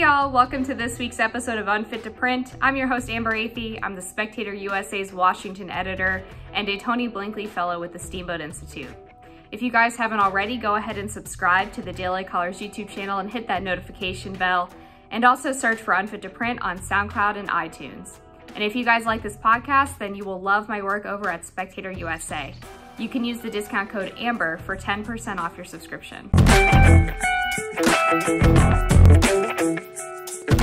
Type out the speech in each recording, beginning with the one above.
Hey y'all, welcome to this week's episode of Unfit to Print. I'm your host, Amber Athey. I'm the Spectator USA's Washington editor and a Tony Blinkley fellow with the Steamboat Institute. If you guys haven't already, go ahead and subscribe to the Daily Caller's YouTube channel and hit that notification bell, and also search for Unfit to Print on SoundCloud and iTunes. And if you guys like this podcast, then you will love my work over at Spectator USA. You can use the discount code AMBER for 10% off your subscription.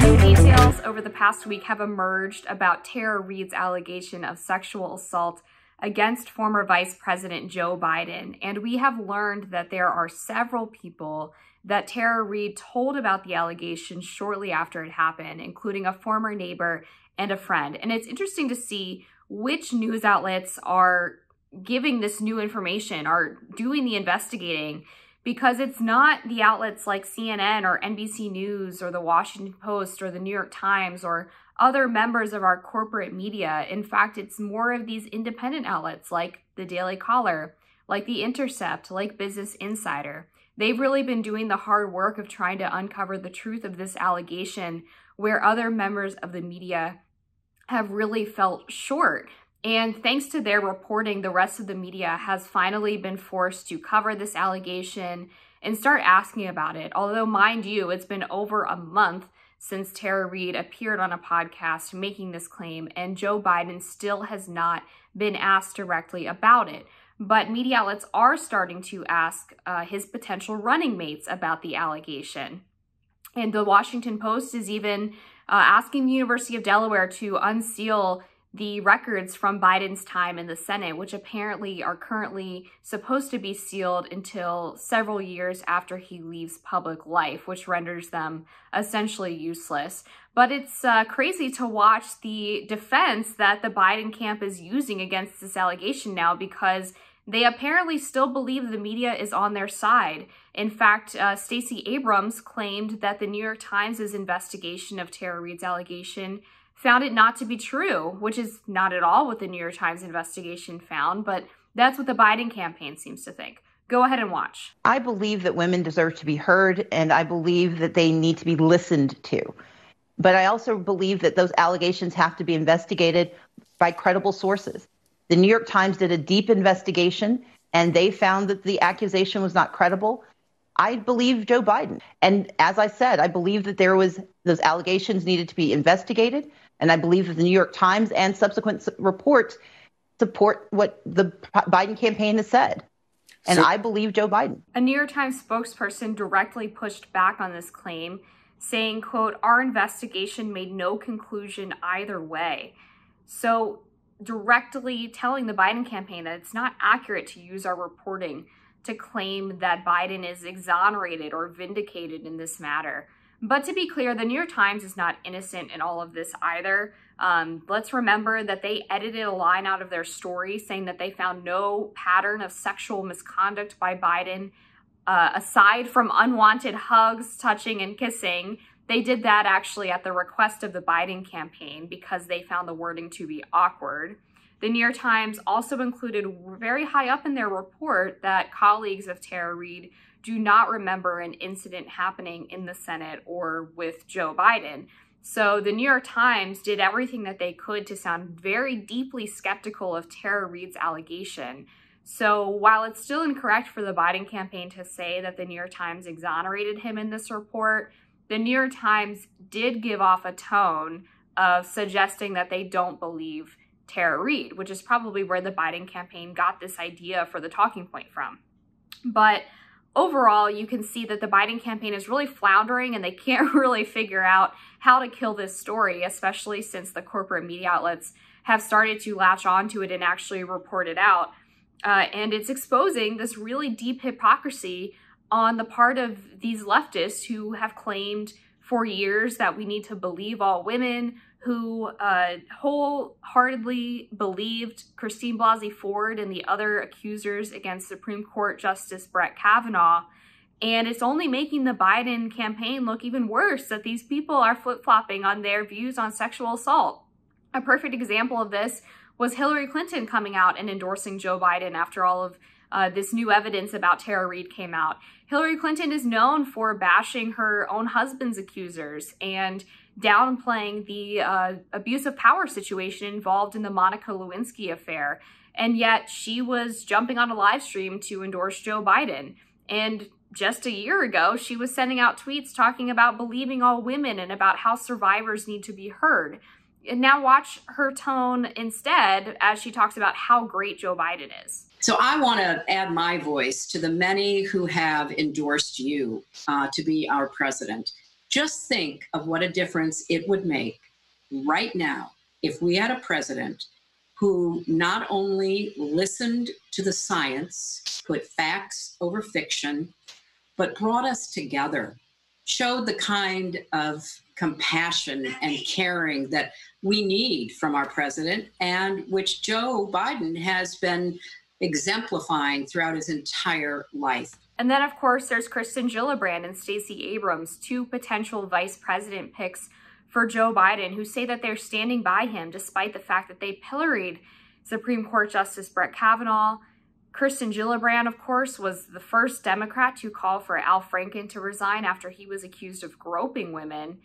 New details over the past week have emerged about Tara Reade's allegation of sexual assault against former Vice President Joe Biden, and we have learned that there are several people that Tara Reade told about the allegation shortly after it happened, including a former neighbor and a friend. And it's interesting to see which news outlets are giving this new information, are doing the investigating, because it's not the outlets like CNN or NBC News or the Washington Post or the New York Times or other members of our corporate media. In fact, it's more of these independent outlets like the Daily Caller, like The Intercept, like Business Insider. They've really been doing the hard work of trying to uncover the truth of this allegation, where other members of the media have really felt short. And thanks to their reporting, the rest of the media has finally been forced to cover this allegation and start asking about it. Although, mind you, it's been over a month since Tara Reade appeared on a podcast making this claim, and Joe Biden still has not been asked directly about it. But media outlets are starting to ask his potential running mates about the allegation. And the Washington Post is even asking the University of Delaware to unseal the records from Biden's time in the Senate, which apparently are currently supposed to be sealed until several years after he leaves public life, which renders them essentially useless. But it's crazy to watch the defense that the Biden camp is using against this allegation now, because they apparently still believe the media is on their side. In fact, Stacey Abrams claimed that the New York Times' investigation of Tara Reade's allegation found it not to be true, which is not at all what the New York Times investigation found, but that's what the Biden campaign seems to think. Go ahead and watch. I believe that women deserve to be heard, and I believe that they need to be listened to. But I also believe that those allegations have to be investigated by credible sources. The New York Times did a deep investigation, and they found that the accusation was not credible. I believe Joe Biden. And as I said, I believe that there was those allegations needed to be investigated. And I believe that the New York Times and subsequent reports support what the Biden campaign has said. And I believe Joe Biden. A New York Times spokesperson directly pushed back on this claim, saying, quote, "Our investigation made no conclusion either way." So directly telling the Biden campaign that it's not accurate to use our reporting to claim that Biden is exonerated or vindicated in this matter. But to be clear, the New York Times is not innocent in all of this either. Let's remember that they edited a line out of their story saying that they found no pattern of sexual misconduct by Biden, aside from unwanted hugs, touching, and kissing. They did that actually at the request of the Biden campaign because they found the wording to be awkward. The New York Times also included very high up in their report that colleagues of Tara Reade do not remember an incident happening in the Senate or with Joe Biden. So the New York Times did everything that they could to sound very deeply skeptical of Tara Reade's allegation. So while it's still incorrect for the Biden campaign to say that the New York Times exonerated him in this report, the New York Times did give off a tone of suggesting that they don't believe Tara Reade, which is probably where the Biden campaign got this idea for the talking point from. But overall, you can see that the Biden campaign is really floundering and they can't really figure out how to kill this story, especially since the corporate media outlets have started to latch onto it and actually report it out. And it's exposing this really deep hypocrisy on the part of these leftists who have claimed for years that we need to believe all women, who wholeheartedly believed Christine Blasey Ford and the other accusers against Supreme Court Justice Brett Kavanaugh. And it's only making the Biden campaign look even worse that these people are flip-flopping on their views on sexual assault. A perfect example of this was Hillary Clinton coming out and endorsing Joe Biden after all of this new evidence about Tara Reade came out. Hillary Clinton is known for bashing her own husband's accusers and downplaying the abuse of power situation involved in the Monica Lewinsky affair. And yet she was jumping on a live stream to endorse Joe Biden. And just a year ago, she was sending out tweets talking about believing all women and about how survivors need to be heard. And now watch her tone instead as she talks about how great Joe Biden is. So I want to add my voice to the many who have endorsed you to be our president. Just think of what a difference it would make right now if we had a president who not only listened to the science, put facts over fiction, but brought us together, showed the kind of compassion and caring that we need from our president, and which Joe Biden has been exemplifying throughout his entire life. And then, of course, there's Kirsten Gillibrand and Stacey Abrams, two potential vice president picks for Joe Biden, who say that they're standing by him despite the fact that they pilloried Supreme Court Justice Brett Kavanaugh. Kirsten Gillibrand, of course, was the first Democrat to call for Al Franken to resign after he was accused of groping women.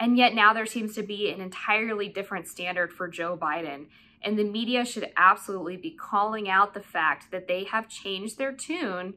And yet now there seems to be an entirely different standard for Joe Biden. And the media should absolutely be calling out the fact that they have changed their tune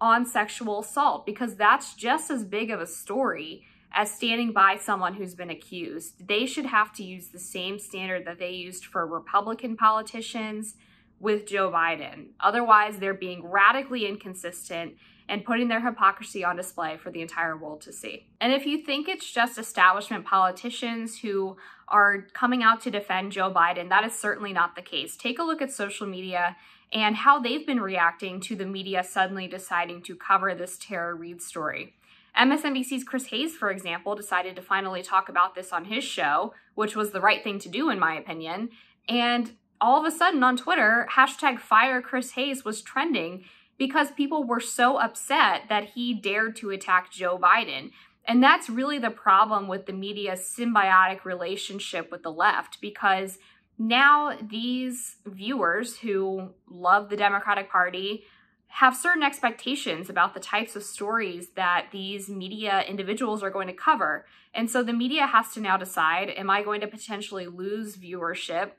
on sexual assault, because that's just as big of a story as standing by someone who's been accused. They should have to use the same standard that they used for Republican politicians with Joe Biden. Otherwise, they're being radically inconsistent and putting their hypocrisy on display for the entire world to see. And if you think it's just establishment politicians who are coming out to defend Joe Biden, that is certainly not the case. Take a look at social media and how they've been reacting to the media suddenly deciding to cover this Tara Reade story. MSNBC's Chris Hayes, for example, decided to finally talk about this on his show, which was the right thing to do, in my opinion. And all of a sudden on Twitter, #FireChrisHayes was trending because people were so upset that he dared to attack Joe Biden. And that's really the problem with the media's symbiotic relationship with the left, because now these viewers who love the Democratic Party have certain expectations about the types of stories that these media individuals are going to cover. And so the media has to now decide, am I going to potentially lose viewership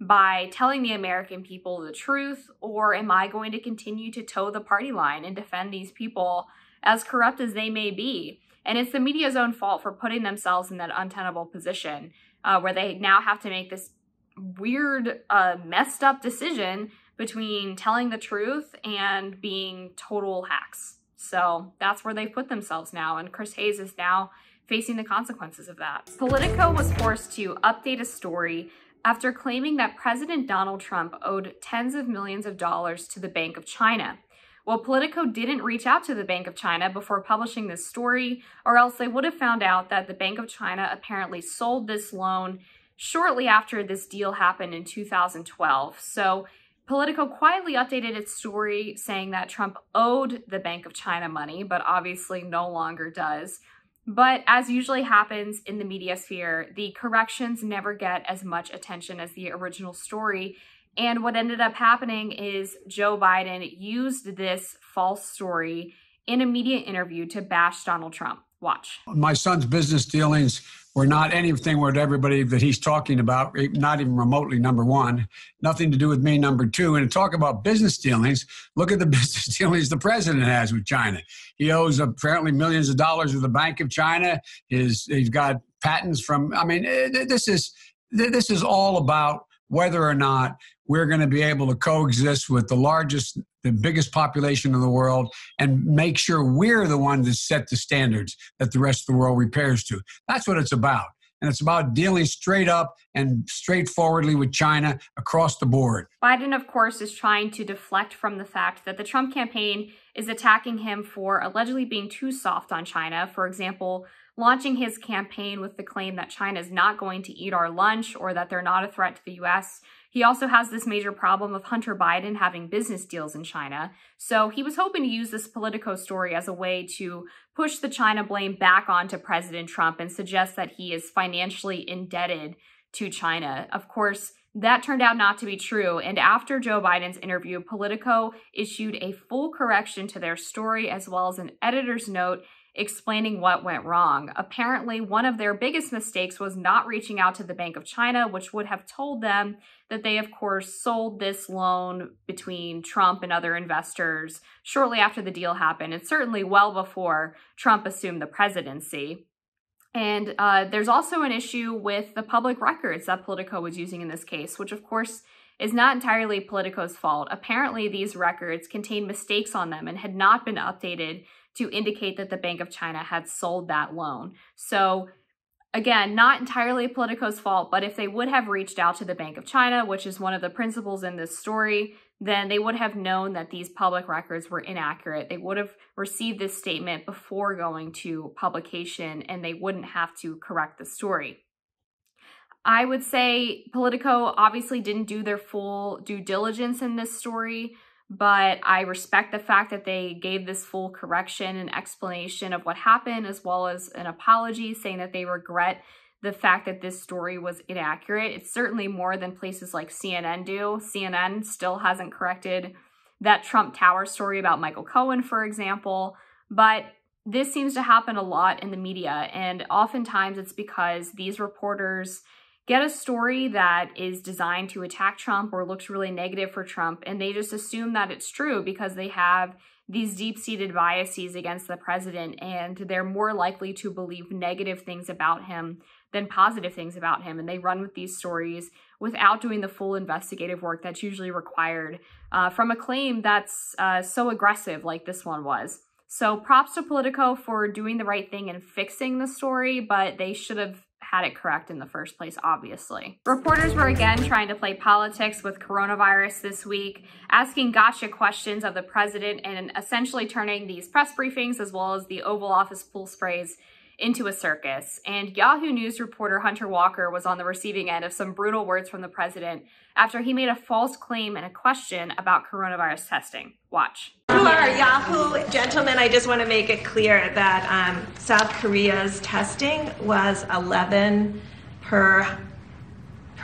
by telling the American people the truth, or am I going to continue to toe the party line and defend these people as corrupt as they may be? And it's the media's own fault for putting themselves in that untenable position where they now have to make this weird, messed up decision between telling the truth and being total hacks. So that's where they put themselves now, and Chris Hayes is now facing the consequences of that. Politico was forced to update a story after claiming that President Donald Trump owed tens of millions of dollars to the Bank of China. Well, Politico didn't reach out to the Bank of China before publishing this story, or else they would have found out that the Bank of China apparently sold this loan shortly after this deal happened in 2012. So Politico quietly updated its story saying that Trump owed the Bank of China money, but obviously no longer does. But as usually happens in the media sphere, the corrections never get as much attention as the original story. And what ended up happening is Joe Biden used this false story in a media interview to bash Donald Trump. Watch. My son's business dealings were not anything with everybody that he's talking about, not even remotely, number one. Nothing to do with me, number two. And to talk about business dealings, look at the business dealings the president has with China. He owes apparently millions of dollars to the Bank of China. He's got patents from, I mean, this is all about whether or not we're going to be able to coexist with the biggest population in the world, and make sure we're the one that set the standards that the rest of the world repairs to. That's what it's about. And it's about dealing straight up and straightforwardly with China across the board. Biden, of course, is trying to deflect from the fact that the Trump campaign is attacking him for allegedly being too soft on China. For example, launching his campaign with the claim that China is not going to eat our lunch or that they're not a threat to the U.S. He also has this major problem of Hunter Biden having business deals in China. So he was hoping to use this Politico story as a way to push the China blame back onto President Trump and suggest that he is financially indebted to China. Of course, That turned out not to be true, and after Joe Biden's interview, Politico issued a full correction to their story as well as an editor's note explaining what went wrong. Apparently, one of their biggest mistakes was not reaching out to the Bank of China, which would have told them that they, of course, sold this loan between Trump and other investors shortly after the deal happened, and certainly well before Trump assumed the presidency. And there's also an issue with the public records that Politico was using in this case, which, of course, is not entirely Politico's fault. Apparently, these records contained mistakes on them and had not been updated to indicate that the Bank of China had sold that loan. So again, not entirely Politico's fault, but if they would have reached out to the Bank of China, which is one of the principals in this story, then they would have known that these public records were inaccurate. They would have received this statement before going to publication, and they wouldn't have to correct the story. I would say Politico obviously didn't do their full due diligence in this story, but I respect the fact that they gave this full correction and explanation of what happened, as well as an apology saying that they regret the fact that this story was inaccurate. It's certainly more than places like CNN do. CNN still hasn't corrected that Trump Tower story about Michael Cohen, for example, but this seems to happen a lot in the media, and oftentimes it's because these reporters get a story that is designed to attack Trump or looks really negative for Trump, and they just assume that it's true because they have these deep-seated biases against the president, and they're more likely to believe negative things about him than positive things about him. And they run with these stories without doing the full investigative work that's usually required from a claim that's so aggressive like this one was. So props to Politico for doing the right thing and fixing the story, but they should have had it correct in the first place, obviously. Reporters were again trying to play politics with coronavirus this week, asking gotcha questions of the president and essentially turning these press briefings as well as the Oval Office pool sprays into a circus. And Yahoo News reporter Hunter Walker was on the receiving end of some brutal words from the president after he made a false claim and a question about coronavirus testing. Watch. You are Yahoo. Gentlemen, I just want to make it clear that South Korea's testing was 11 per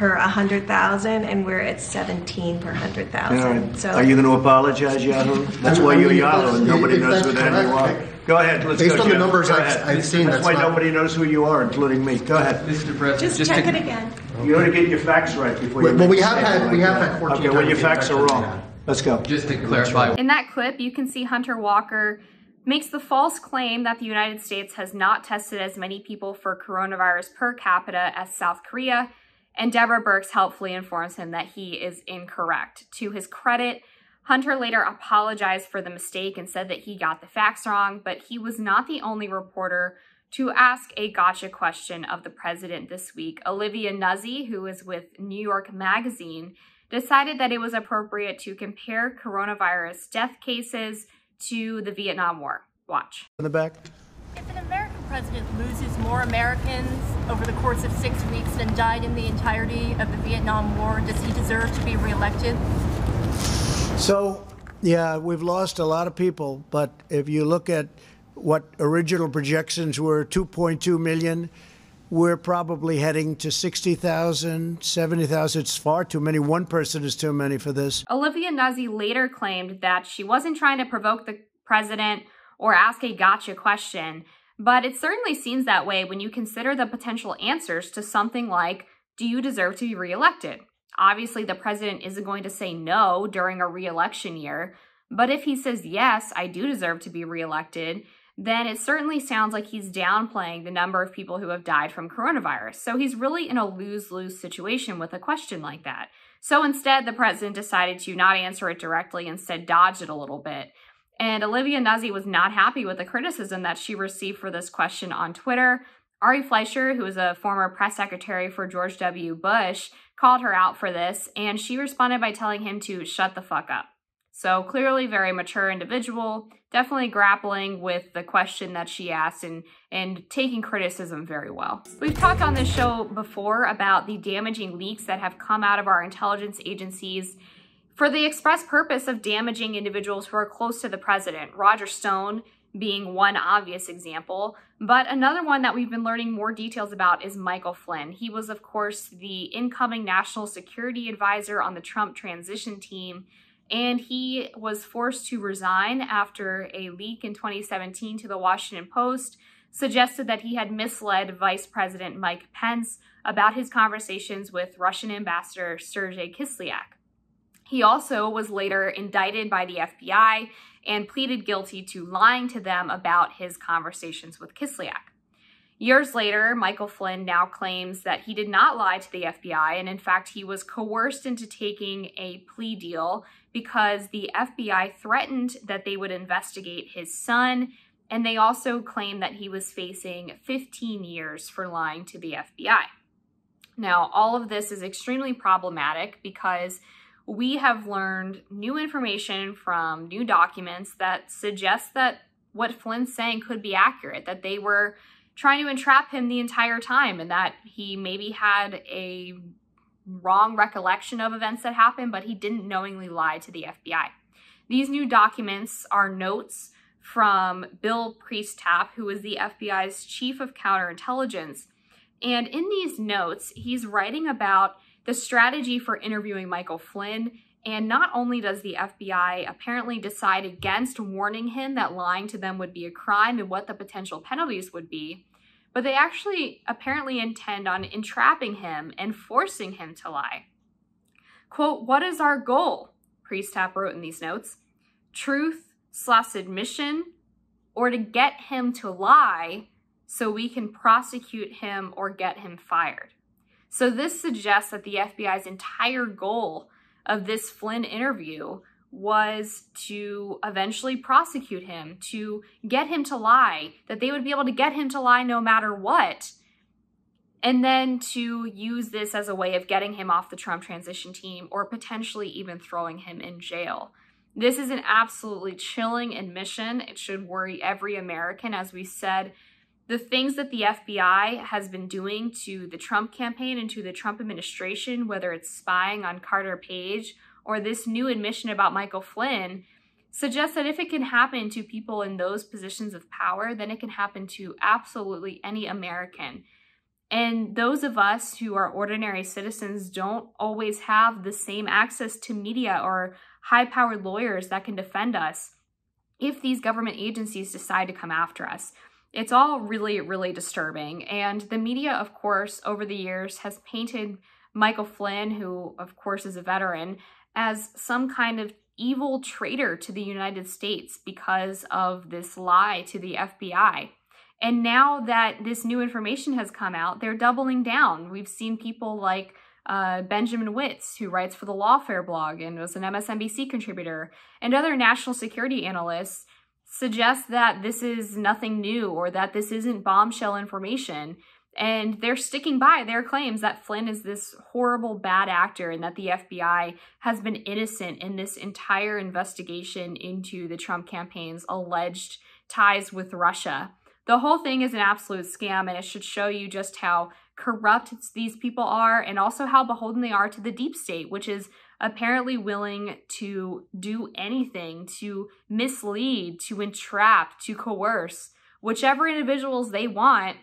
100,000, and we're at 17 per 100,000. So are you going to apologize, Yahoo? That's why you're Yahoo, and nobody knows who that you are. Go ahead. Let's Based go, on Jim. The numbers I've seen, that's why nobody knows who you are, including me. Go ahead, Mr. President. Just check it again. Okay. You ought to get your facts right before you. Well, we have had 14. Okay, well, your facts are wrong. Yeah. Let's go. Just to clarify. In that clip, you can see Hunter Walker makes the false claim that the United States has not tested as many people for coronavirus per capita as South Korea, and Deborah Birx helpfully informs him that he is incorrect. To his credit, Hunter later apologized for the mistake and said that he got the facts wrong, but he was not the only reporter to ask a gotcha question of the president this week. Olivia Nuzzi, who is with New York Magazine, decided that it was appropriate to compare coronavirus death cases to the Vietnam War. Watch. In the back. If an American president loses more Americans over the course of 6 weeks than died in the entirety of the Vietnam War, does he deserve to be reelected? So, yeah, we've lost a lot of people, but if you look at what original projections were, 2.2 million, we're probably heading to 60,000, 70,000. It's far too many. One person is too many for this. Olivia Nuzzi later claimed that she wasn't trying to provoke the president or ask a gotcha question, but it certainly seems that way when you consider the potential answers to something like, do you deserve to be reelected? Obviously, the president isn't going to say no during a re-election year, but if he says, yes, I do deserve to be reelected, then it certainly sounds like he's downplaying the number of people who have died from coronavirus. So he's really in a lose-lose situation with a question like that. So instead, the president decided to not answer it directly, instead dodge it a little bit. And Olivia Nuzzi was not happy with the criticism that she received for this question on Twitter. Ari Fleischer, who is a former press secretary for George W. Bush, called her out for this, and she responded by telling him to shut the fuck up. So clearly very mature individual, definitely grappling with the question that she asked and taking criticism very well. We've talked on this show before about the damaging leaks that have come out of our intelligence agencies for the express purpose of damaging individuals who are close to the president. Roger Stone being one obvious example. But another one that we've been learning more details about is Michael Flynn. He was, of course, the incoming national security advisor on the Trump transition team, and he was forced to resign after a leak in 2017 to the Washington Post suggested that he had misled Vice President Mike Pence about his conversations with Russian Ambassador Sergei Kislyak. He also was later indicted by the FBI and pleaded guilty to lying to them about his conversations with Kislyak. Years later, Michael Flynn now claims that he did not lie to the FBI, and in fact, he was coerced into taking a plea deal because the FBI threatened that they would investigate his son, and they also claimed that he was facing 15 years for lying to the FBI. Now, all of this is extremely problematic because we have learned new information from new documents that suggest that what Flynn's saying could be accurate, that they were trying to entrap him the entire time and that he maybe had a wrong recollection of events that happened, but he didn't knowingly lie to the FBI. These new documents are notes from Bill Priestap, who is the FBI's chief of counterintelligence. And in these notes, he's writing about the strategy for interviewing Michael Flynn, and not only does the FBI apparently decide against warning him that lying to them would be a crime and what the potential penalties would be, but they actually apparently intend on entrapping him and forcing him to lie. Quote, "What is our goal?" Priestap wrote in these notes. Truth/admission, or to get him to lie so we can prosecute him or get him fired. So this suggests that the FBI's entire goal of this Flynn interview was to eventually prosecute him, to get him to lie, that they would be able to get him to lie no matter what, and then to use this as a way of getting him off the Trump transition team or potentially even throwing him in jail. This is an absolutely chilling admission. It should worry every American. As we said, the things that the FBI has been doing to the Trump campaign and to the Trump administration, whether it's spying on Carter Page or this new admission about Michael Flynn, suggests that if it can happen to people in those positions of power, then it can happen to absolutely any American. And those of us who are ordinary citizens don't always have the same access to media or high-powered lawyers that can defend us if these government agencies decide to come after us. It's all really, really disturbing. And the media, of course, over the years has painted Michael Flynn, who, of course, is a veteran, as some kind of evil traitor to the United States because of this lie to the FBI. And now that this new information has come out, they're doubling down. We've seen people like Benjamin Witz, who writes for the Lawfare blog and was an MSNBC contributor, and other national security analysts suggest that this is nothing new or that this isn't bombshell information. And they're sticking by their claims that Flynn is this horrible bad actor and that the FBI has been innocent in this entire investigation into the Trump campaign's alleged ties with Russia. The whole thing is an absolute scam, and it should show you just how corrupt these people are and also how beholden they are to the deep state, which is apparently willing to do anything to mislead, to entrap, to coerce whichever individuals they want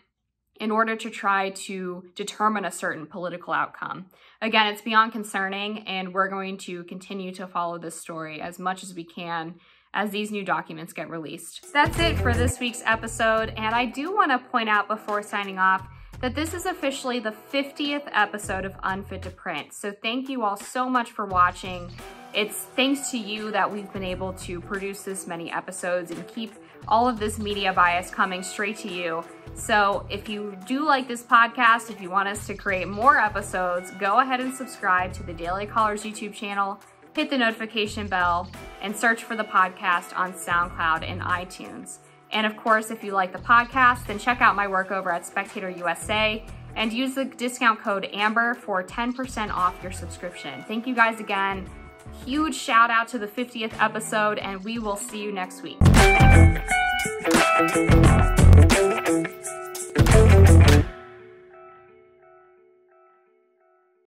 in order to try to determine a certain political outcome. Again, it's beyond concerning, and we're going to continue to follow this story as much as we can as these new documents get released. That's it for this week's episode, and I do want to point out before signing off that this is officially the 50th episode of Unfit to Print. So thank you all so much for watching. It's thanks to you that we've been able to produce this many episodes and keep all of this media bias coming straight to you. So if you do like this podcast, if you want us to create more episodes, go ahead and subscribe to the Daily Caller's YouTube channel, hit the notification bell, and search for the podcast on SoundCloud and iTunes. And of course, if you like the podcast, then check out my work over at Spectator USA and use the discount code AMBER for 10% off your subscription. Thank you guys again. Huge shout out to the 50th episode, and we will see you next week.